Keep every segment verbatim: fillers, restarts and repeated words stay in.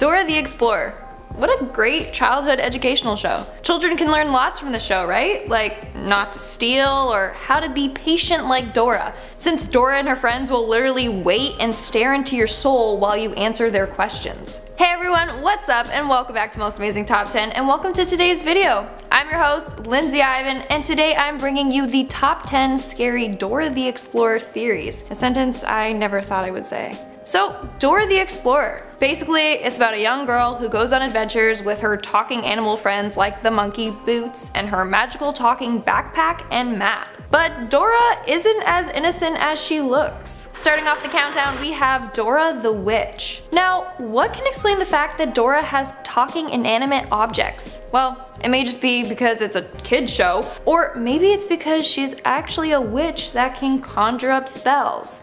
Dora the Explorer. What a great childhood educational show. Children can learn lots from the show, right? Like not to steal or how to be patient like Dora, since Dora and her friends will literally wait and stare into your soul while you answer their questions. Hey everyone, what's up and welcome back to Most Amazing Top ten and welcome to today's video. I'm your host, Lindsay Ivan, and today I'm bringing you the top ten scary Dora the Explorer theories, a sentence I never thought I would say. So, Dora the Explorer. Basically, it's about a young girl who goes on adventures with her talking animal friends like the monkey Boots and her magical talking backpack and map. But Dora isn't as innocent as she looks. Starting off the countdown, we have Dora the Witch. Now, what can explain the fact that Dora has talking inanimate objects? Well, it may just be because it's a kid's show, or maybe it's because she's actually a witch that can conjure up spells.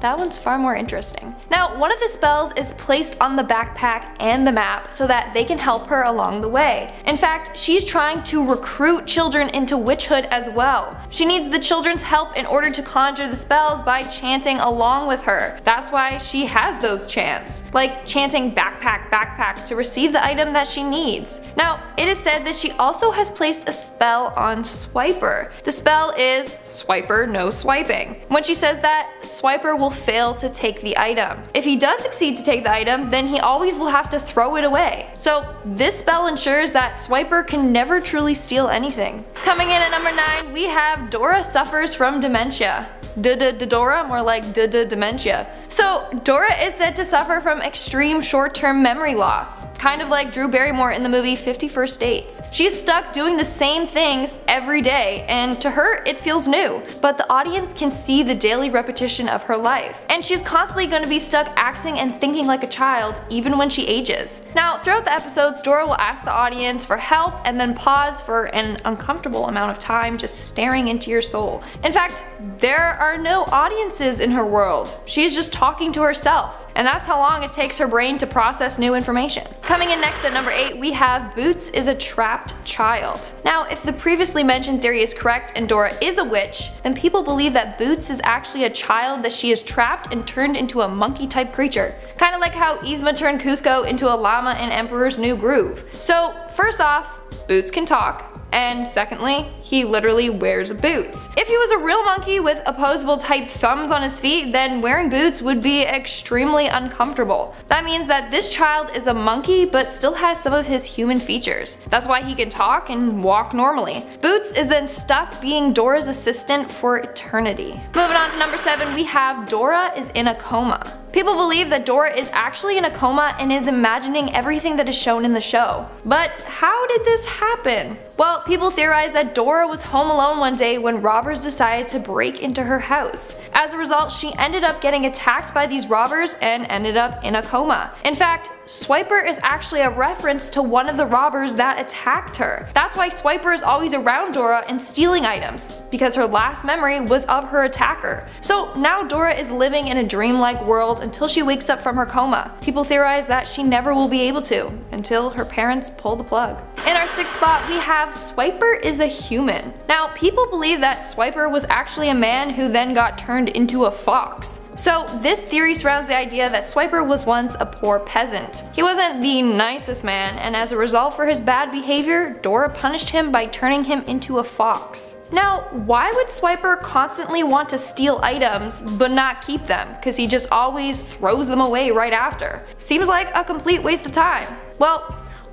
That one's far more interesting. Now, one of the spells is placed on the backpack and the map so that they can help her along the way. In fact, she's trying to recruit children into witchhood as well. She needs the children's help in order to conjure the spells by chanting along with her. That's why she has those chants, like chanting backpack, backpack to receive the item that she needs. Now, it is said that she also has placed a spell on Swiper. The spell is Swiper, no swiping. When she says that, Swiper will fail to take the item. If he does succeed to take the item, then he always will have to throw it away. So this spell ensures that Swiper can never truly steal anything. Coming in at number nine, we have Dora suffers from dementia. D-d-d-Dora, more like d-d-dementia. So Dora is said to suffer from extreme short-term memory loss, kind of like Drew Barrymore in the movie fifty First Dates. She's stuck doing the same things every day, and to her it feels new, but the audience can see the daily repetition of her life. And she's constantly going to be stuck acting and thinking like a child, even when she ages. Now, throughout the episodes, Dora will ask the audience for help and then pause for an uncomfortable amount of time just staring into your soul. In fact, there are There are no audiences in her world. She is just talking to herself, and that's how long it takes her brain to process new information. Coming in next at number eight, we have Boots is a trapped child. Now, if the previously mentioned theory is correct and Dora is a witch, then people believe that Boots is actually a child that she is trapped and turned into a monkey-type creature, kind of like how Yzma turned Kuzco into a llama in Emperor's New Groove. So, first off, Boots can talk. And secondly, he literally wears boots. If he was a real monkey with opposable type thumbs on his feet, then wearing boots would be extremely uncomfortable. That means that this child is a monkey but still has some of his human features. That's why he can talk and walk normally. Boots is then stuck being Dora's assistant for eternity. Moving on to number seven, we have Dora is in a coma. People believe that Dora is actually in a coma and is imagining everything that is shown in the show. But how did this happen? Well, people theorize that Dora was home alone one day when robbers decided to break into her house. As a result, she ended up getting attacked by these robbers and ended up in a coma. In fact, Swiper is actually a reference to one of the robbers that attacked her. That's why Swiper is always around Dora and stealing items, because her last memory was of her attacker. So now Dora is living in a dreamlike world until she wakes up from her coma. People theorize that she never will be able to, until her parents pull the plug. In our sixth spot, we have Swiper is a human. Now, people believe that Swiper was actually a man who then got turned into a fox. So this theory surrounds the idea that Swiper was once a poor peasant. He wasn't the nicest man, and as a result for his bad behavior, Dora punished him by turning him into a fox. Now, why would Swiper constantly want to steal items but not keep them, because he just always throws them away right after? Seems like a complete waste of time. Well,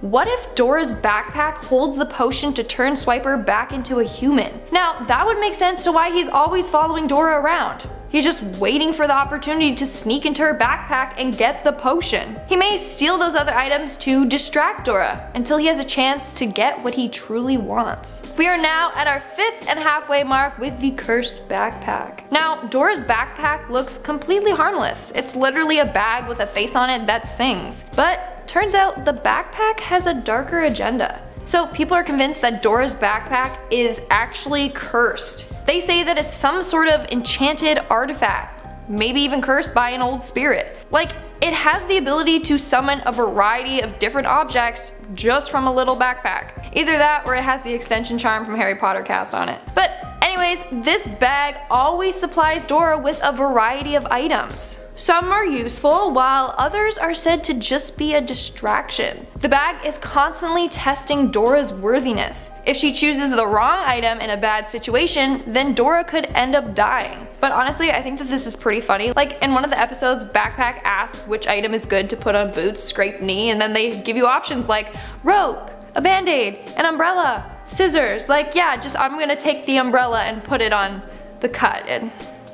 what if Dora's backpack holds the potion to turn Swiper back into a human? Now, that would make sense to why he's always following Dora around. He's just waiting for the opportunity to sneak into her backpack and get the potion. He may steal those other items to distract Dora until he has a chance to get what he truly wants. We are now at our fifth and halfway mark with the cursed backpack. Now, Dora's backpack looks completely harmless. It's literally a bag with a face on it that sings. But turns out the backpack has a darker agenda. So people are convinced that Dora's backpack is actually cursed. They say that it's some sort of enchanted artifact, maybe even cursed by an old spirit. Like, it has the ability to summon a variety of different objects just from a little backpack. Either that or it has the extension charm from Harry Potter cast on it. But Anyways, this bag always supplies Dora with a variety of items. Some are useful, while others are said to just be a distraction. The bag is constantly testing Dora's worthiness. If she chooses the wrong item in a bad situation, then Dora could end up dying. But honestly, I think that this is pretty funny. Like, in one of the episodes, Backpack asks which item is good to put on Boots' scraped knee, and then they give you options like rope, a band-aid, an umbrella, scissors. Like, yeah, just I'm gonna take the umbrella and put it on the cut, and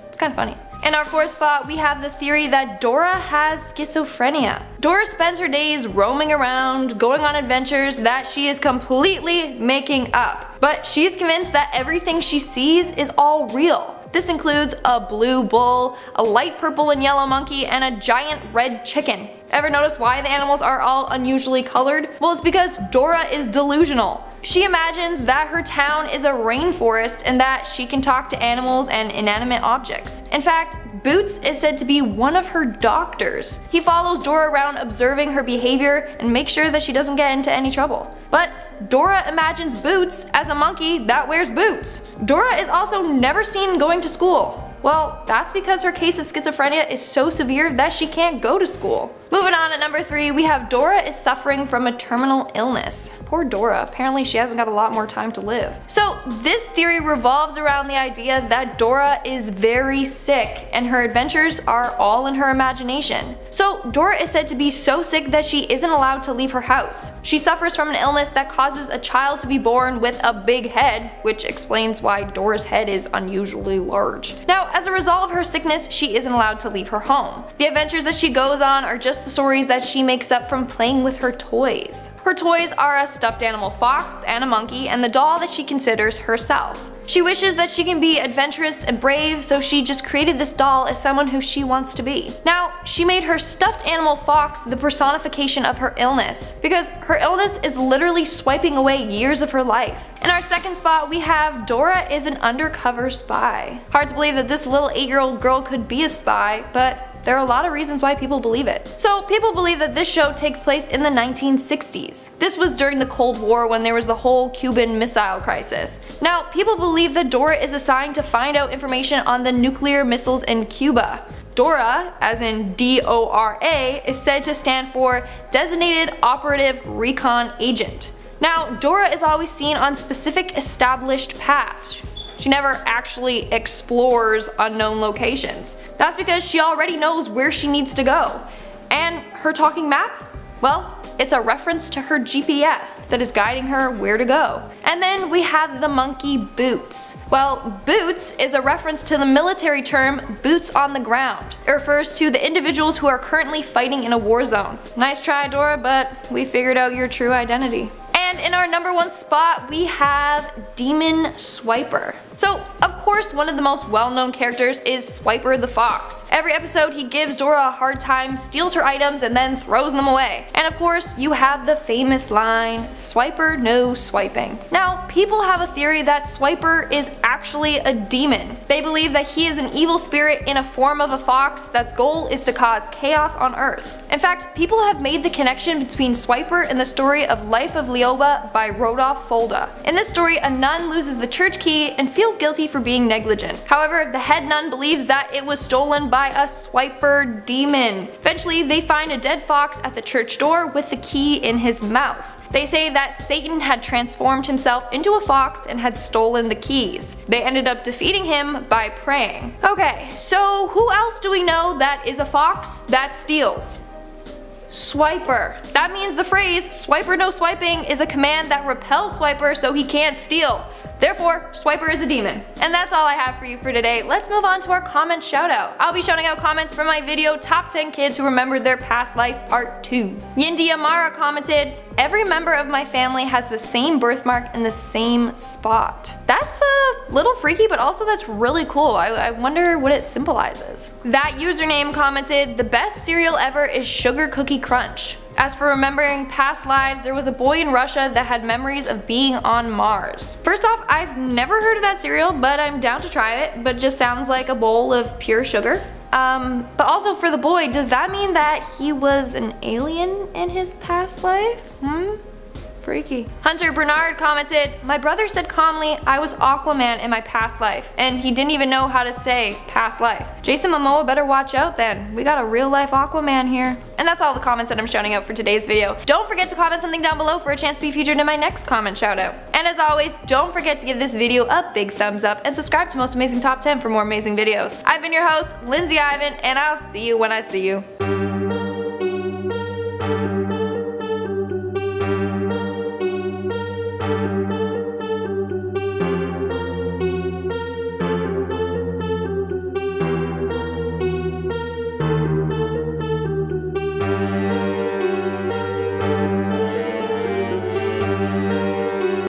it's kind of funny. In our fourth spot, we have the theory that Dora has schizophrenia. Dora spends her days roaming around, going on adventures that she is completely making up. But she's convinced that everything she sees is all real. This includes a blue bull, a light purple and yellow monkey, and a giant red chicken. Ever notice why the animals are all unusually colored? Well, it's because Dora is delusional. She imagines that her town is a rainforest and that she can talk to animals and inanimate objects. In fact, Boots is said to be one of her doctors. He follows Dora around observing her behavior and makes sure that she doesn't get into any trouble. But Dora imagines Boots as a monkey that wears boots. Dora is also never seen going to school. Well, that's because her case of schizophrenia is so severe that she can't go to school. Moving on, at number three, we have Dora is suffering from a terminal illness. Poor Dora, apparently she hasn't got a lot more time to live. So this theory revolves around the idea that Dora is very sick and her adventures are all in her imagination. So Dora is said to be so sick that she isn't allowed to leave her house. She suffers from an illness that causes a child to be born with a big head, which explains why Dora's head is unusually large. Now, as a result of her sickness, she isn't allowed to leave her home. The adventures that she goes on are just the stories that she makes up from playing with her toys. Her toys are a stuffed animal fox and a monkey and the doll that she considers herself. She wishes that she can be adventurous and brave, so she just created this doll as someone who she wants to be. Now, she made her stuffed animal fox the personification of her illness, because her illness is literally swiping away years of her life. In our second spot, we have Dora is an undercover spy. Hard to believe that this little eight-year-old girl could be a spy, but there are a lot of reasons why people believe it. So people believe that this show takes place in the nineteen sixties. This was during the Cold War, when there was the whole Cuban Missile Crisis. Now, people believe that Dora is assigned to find out information on the nuclear missiles in Cuba. Dora, as in D O R A, is said to stand for Designated Operative Recon Agent. Now, Dora is always seen on specific established paths. She never actually explores unknown locations. That's because she already knows where she needs to go. And her talking map? Well, it's a reference to her G P S that is guiding her where to go. And then we have the monkey Boots. Well, Boots is a reference to the military term boots on the ground. It refers to the individuals who are currently fighting in a war zone. Nice try, Dora, but we figured out your true identity. And in our number one spot, we have Demon Swiper. So, of course, one of the most well-known characters is Swiper the Fox. Every episode, he gives Dora a hard time, steals her items, and then throws them away. And of course, you have the famous line, "Swiper, no swiping." Now, people have a theory that Swiper is actually a demon. They believe that he is an evil spirit in a form of a fox that's goal is to cause chaos on Earth. In fact, people have made the connection between Swiper and the story of Life of Lioba by Rodolfo Folda. In this story, a nun loses the church key and feels guilty for being negligent. However, the head nun believes that it was stolen by a swiper demon. Eventually, they find a dead fox at the church door with the key in his mouth. They say that Satan had transformed himself into a fox and had stolen the keys. They ended up defeating him by praying. Okay, so who else do we know that is a fox that steals? Swiper. That means the phrase "Swiper, no swiping" is a command that repels Swiper so he can't steal. Therefore, Swiper is a demon. And that's all I have for you for today. Let's move on to our comment shout out. I'll be shouting out comments from my video Top ten Kids Who Remembered Their Past Life Part two. Yindi Amara commented, "Every member of my family has the same birthmark in the same spot." That's a little freaky, but also that's really cool. I, I wonder what it symbolizes. That username commented, "The best cereal ever is Sugar Cookie Crunch. As for remembering past lives, there was a boy in Russia that had memories of being on Mars." First off, I've never heard of that cereal, but I'm down to try it, but just sounds like a bowl of pure sugar. Um, but also for the boy, does that mean that he was an alien in his past life? Hmm? Freaky. Hunter Bernard commented, my brother said calmly, I was Aquaman in my past life, and he didn't even know how to say past life. Jason Momoa better watch out then. We got a real life Aquaman here. And that's all the comments that I'm shouting out for today's video. Don't forget to comment something down below for a chance to be featured in my next comment shout out. And as always, don't forget to give this video a big thumbs up and subscribe to Most Amazing Top ten for more amazing videos. I've been your host, Lindsay Ivan, and I'll see you when I see you.